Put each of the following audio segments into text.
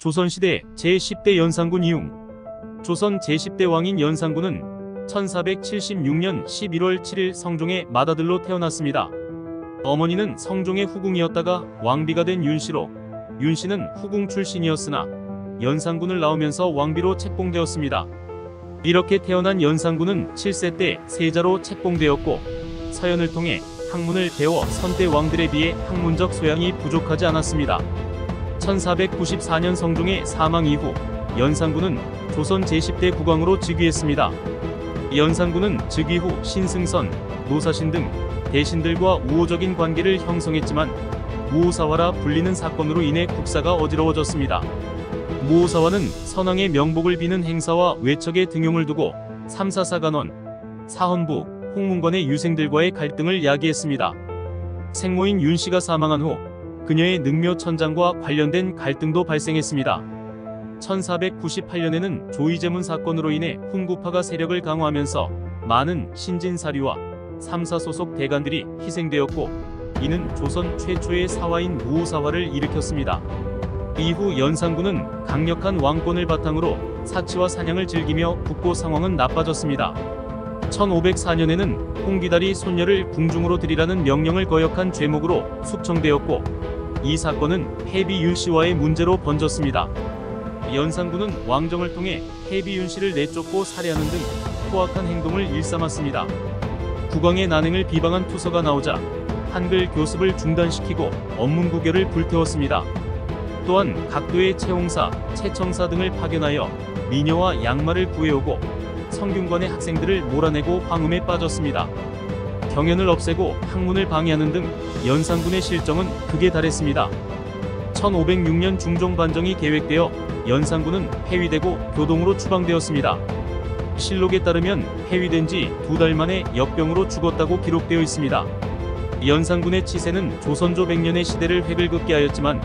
조선시대 제10대 연산군 이용. 조선 제10대 왕인 연산군은 1476년 11월 7일 성종의 맏아들로 태어났습니다. 어머니는 성종의 후궁이었다가 왕비가 된 윤씨로, 윤씨는 후궁 출신이었으나 연산군을 낳으면서 왕비로 책봉되었습니다. 이렇게 태어난 연산군은 7세 때 세자로 책봉되었고, 서연을 통해 학문을 배워 선대 왕들에 비해 학문적 소양이 부족하지 않았습니다. 1494년 성종의 사망 이후 연산군은 조선 제10대 국왕으로 즉위했습니다. 연산군은 즉위 후 신승선, 노사신 등 대신들과 우호적인 관계를 형성했지만 무오사화라 불리는 사건으로 인해 국사가 어지러워졌습니다. 무오사화는 선왕의 명복을 비는 행사와 외척의 등용을 두고 삼사 사관원, 사헌부, 홍문관의 유생들과의 갈등을 야기했습니다. 생모인 윤씨가 사망한 후 그녀의 능묘천장과 관련된 갈등도 발생했습니다. 1498년에는 조의제문 사건으로 인해 훈구파가 세력을 강화하면서 많은 신진사류와 삼사 소속 대간들이 희생되었고, 이는 조선 최초의 사화인 무오사화를 일으켰습니다. 이후 연산군은 강력한 왕권을 바탕으로 사치와 사냥을 즐기며 국고 상황은 나빠졌습니다. 1504년에는 홍귀달이 손녀를 궁중으로 들이라는 명령을 거역한 죄목으로 숙청되었고, 이 사건은 폐비 윤씨와의 문제로 번졌습니다. 연산군은 왕정을 통해 폐비 윤씨를 내쫓고 살해하는 등 포악한 행동을 일삼았습니다. 국왕의 난행을 비방한 투서가 나오자 한글 교습을 중단시키고 언문구결을 불태웠습니다. 또한 각도의 채홍사, 채청사 등을 파견하여 미녀와 양말을 구해오고 성균관의 학생들을 몰아내고 황음에 빠졌습니다. 경연을 없애고 학문을 방해하는 등 연산군의 실정은 극에 달했습니다. 1506년 중종반정이 계획되어 연산군은 폐위되고 교동으로 추방되었습니다. 실록에 따르면 폐위된 지 2달 만에 역병으로 죽었다고 기록되어 있습니다. 연산군의 치세는 조선조 100년의 시대를 획을긋게 하였지만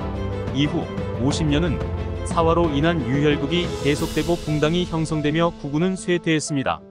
이후 50년은 사화로 인한 유혈극이 계속되고 붕당이 형성되며 국운은 쇠퇴했습니다.